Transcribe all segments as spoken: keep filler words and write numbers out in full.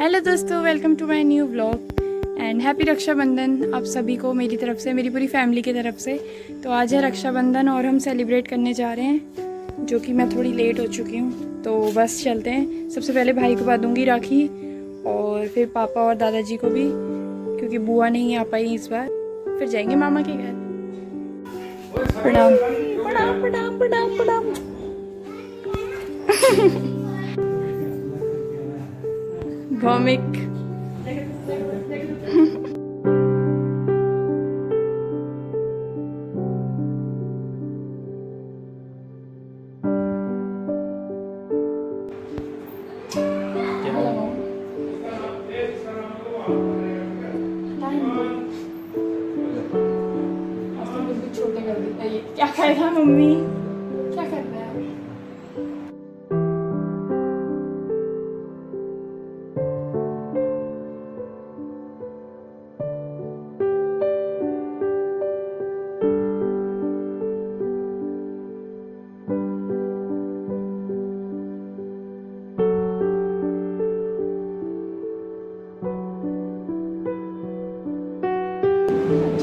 Hello दोस्तों, welcome to my new vlog and happy Rakshabandhan आप सभी को मेरी तरफ से, मेरी पूरी फैमिली की तरफ से। तो आज है रक्षाबंधन और हम सेलिब्रेट करने जा रहे हैं, जो कि मैं थोड़ी लेट हो चुकी हूँ। तो बस चलते हैं। सबसे पहले भाई को बांधूंगी राखी और फिर पापा और दादाजी को भी, क्योंकि बुआ नहीं आ पाई इस बार। फिर जाएंगे मामा के घर। प्रणाम प्रणाम प्रणाम प्रणाम प्रणाम। Comic। क्या खाएगा मम्मी? क्या कर रहा है?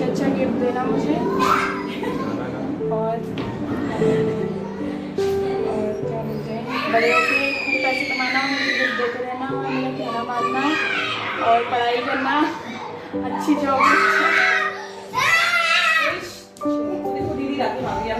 अच्छा गिफ्ट देना मुझे। और और क्या बोलते हैं, बड़े होकर खूब पैसे कमाना, मुझे गिफ्ट देते रहना, मेरा खाना मारना और पढ़ाई करना, अच्छी जॉब। दीदी रात मांगी। तो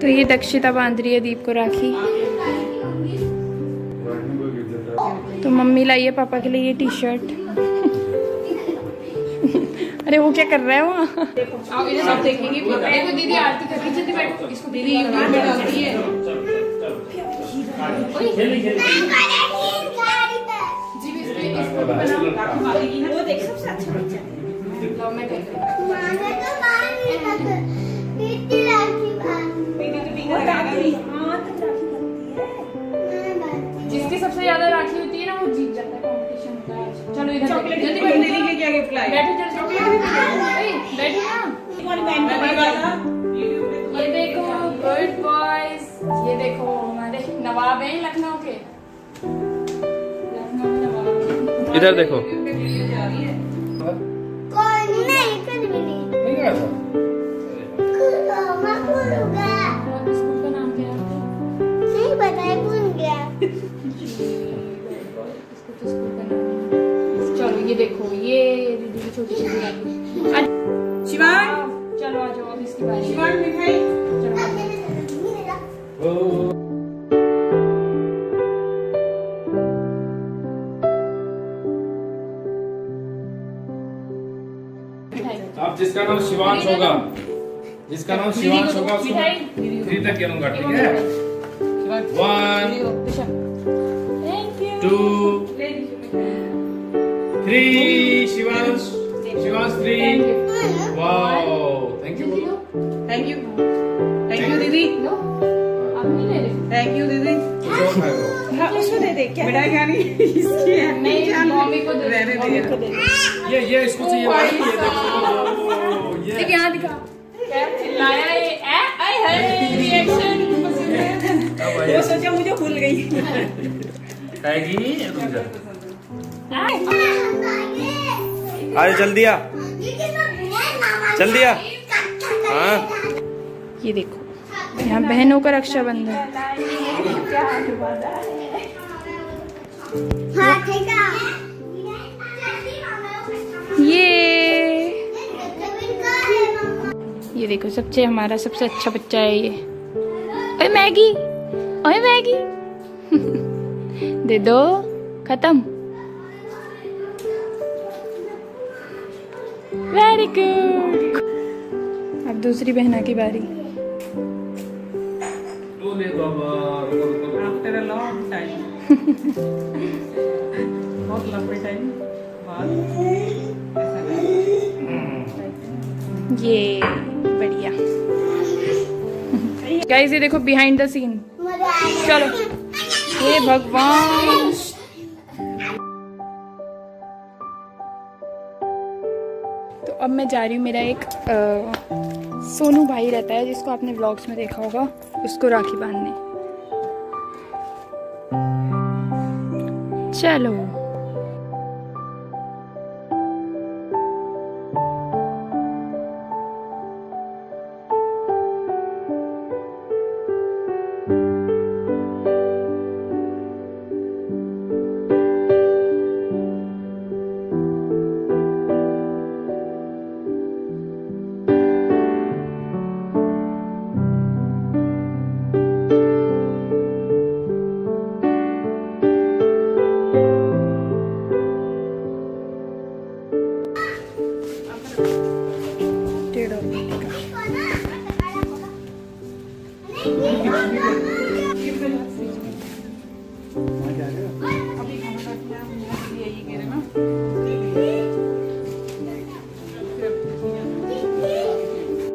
तो ये दक्षिता बांध रही है दीप को राखी। तो मम्मी लाई है पापा के लिए ये टी शर्ट। अरे वो क्या कर रहा है वहाँ? आप इधर सब देखेंगे। देखो दीदी आरती करके चलती, बैठो इसको दीदी यूट्यूब में डालती है। जी इसको बनाओ, वो देख सबसे अच्छा बच्चा। मैं कह जिसकी सबसे ज्यादा राखी होती है ना वो जीत जाता है। कंपटीशन होता है। चलो इधर चॉकलेट लेके क्या गिफ्ट लाए? बैठो इधर, चॉकलेट बैठो ना। ये देखो गुड बॉयज, ये देखो हमारे नवाब हैं लखनऊ के। लखनऊ नवाब इधर देखो। कौन नहीं कद भी नहीं नहीं ये देखो, ये दीदी छोटी सी शिवान। चलो आ जाओ अब इसकी बारी। शिवान मिठाई चलो। अब जिसका नाम शिवान होगा, जिसका नाम शिवान होगा उसको थ्री तक गिनूंगा, ठीक है? One two Three, Shivan's, Shivan's three. Thank you. Wow, thank you. Thank you. Thank you, Didi. No, I'm not. Thank you, Didi. हाँ उसको दे दे क्या? बेटा क्या नहीं इसकी है? नहीं जान मम्मी को दे दे मम्मी को दे दे। ये ये इसको चाहिए। ये देखो ये। देखिए यहाँ दिखा। क्या चिल्लाया ये? अरे चल दिया चल दिया हाँ। ये देखो यहाँ बहनों का रक्षाबंधन। ये ये देखो सबसे हमारा सबसे अच्छा बच्चा है ये। ओए मैगी ओए मैगी दे दो खत्म। Very good. अब दूसरी बहना की बारी। After a long time, बहुत लंबे टाइम बाद ये बढ़िया। गाइस ये देखो बिहाइंड द सीन। चलो ये भगवान तो अब मैं जा रही हूँ। मेरा एक आ, सोनू भाई रहता है जिसको आपने व्लॉग्स में देखा होगा, उसको राखी बांधने। चलो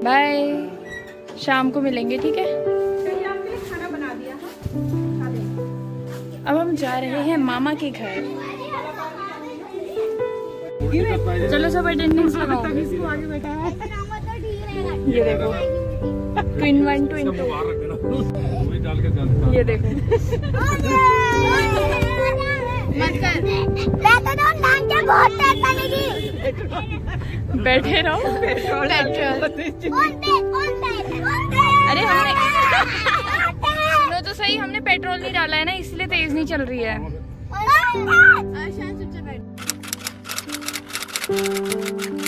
बाय, शाम को मिलेंगे ठीक है। आपके लिए खाना बना दिया है। अब हम जा रहे हैं मामा के घर। चलो सब अटेंडेंस लगाओ। ये देखो ट्विन वन ट्विन टू। ये देखो बैठे रहो पेट्रोल। अरे हमने नो तो सही, हमने पेट्रोल नहीं डाला है ना, इसलिए तेज नहीं चल रही है।